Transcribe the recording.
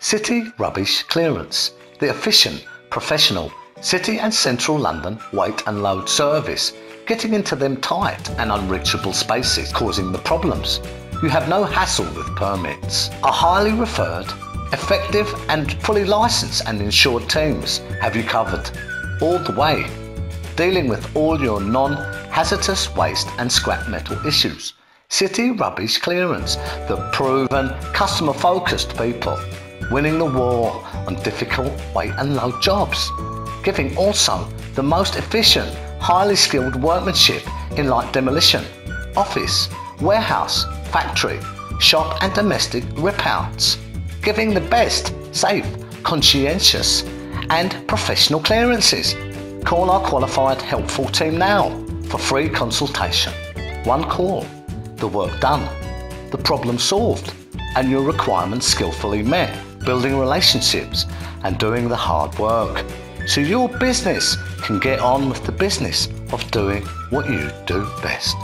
City Rubbish Clearance, the efficient, professional, City and Central London wait and load service, getting into them tight and unreachable spaces causing the problems. You have no hassle with permits. Are highly referred, effective and fully licensed and insured teams have you covered all the way, dealing with all your non-hazardous waste and scrap metal issues. City Rubbish Clearance, the proven, customer-focused people, winning the war on difficult weight and load jobs, giving also the most efficient, highly skilled workmanship in light demolition, office, warehouse, factory, shop and domestic repairs, giving the best, safe, conscientious and professional clearances. Call our qualified, helpful team now for free consultation. One call, the work done, the problem solved and your requirements skillfully met, building relationships and doing the hard work so your business can get on with the business of doing what you do best.